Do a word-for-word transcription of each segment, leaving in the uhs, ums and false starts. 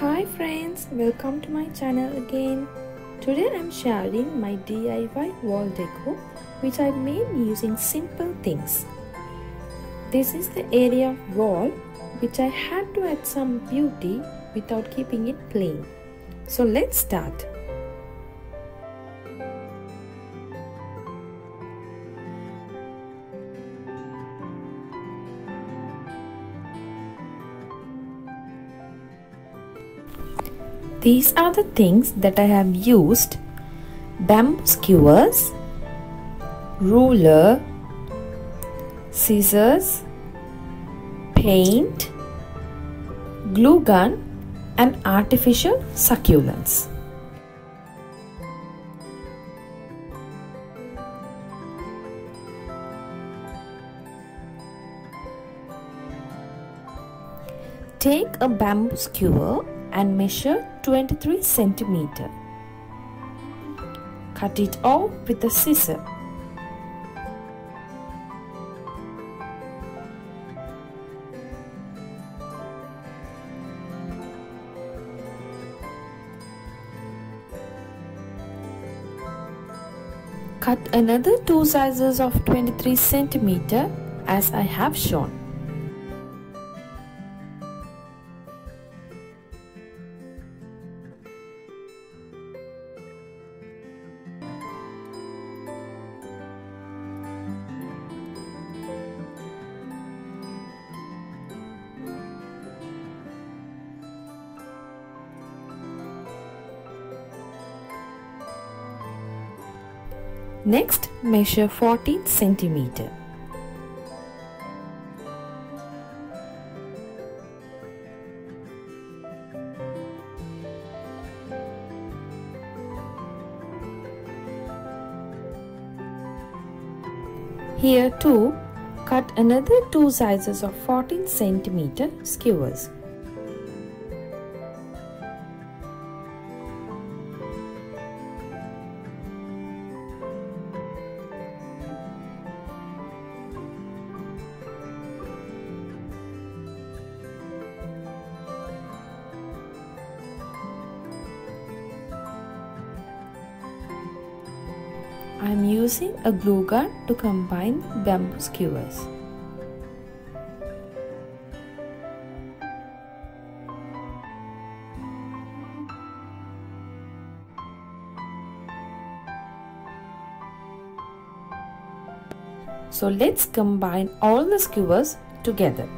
Hi friends, welcome to my channel again. Today I'm sharing my D I Y wall deco which I made using simple things. This is the area of wall which I had to add some beauty without keeping it plain. So let's start. These are the things that I have used: bamboo skewers, ruler, scissors, paint, glue gun and artificial succulents. Take a bamboo skewer and measure twenty-three centimeters. Cut it off with a scissor. Cut another two sizes of twenty-three centimeters as I have shown. Next, measure fourteen centimeters. Here too, cut another two sizes of fourteen centimeter skewers. I am using a glue gun to combine bamboo skewers. So let's combine all the skewers together.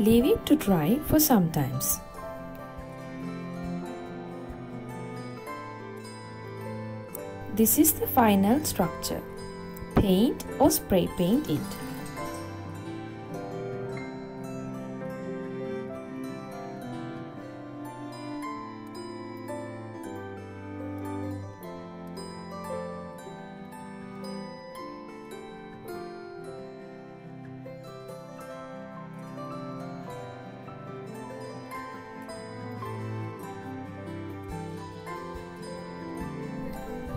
Leave it to dry for some time. This is the final structure. Paint or spray paint it.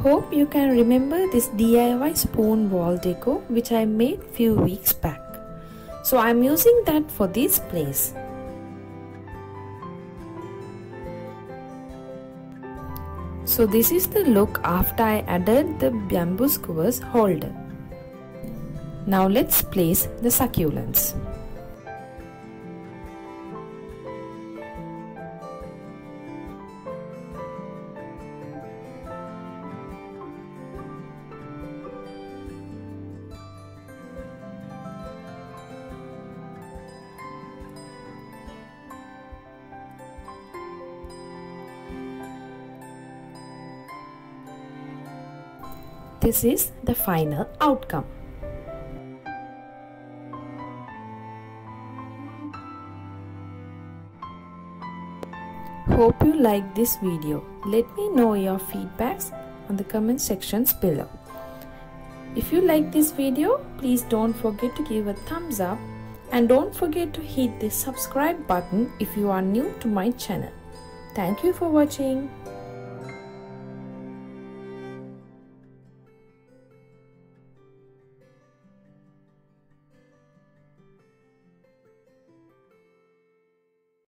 hope you can remember this D I Y spoon wall deco which I made few weeks back. So I am using that for this place. So this is the look after I added the bamboo skewers holder. Now let's place the succulents. This is the final outcome. Hope you like this video. Let me know your feedbacks on the comment sections below. If you like this video, please don't forget to give a thumbs up and don't forget to hit the subscribe button if you are new to my channel. Thank you for watching.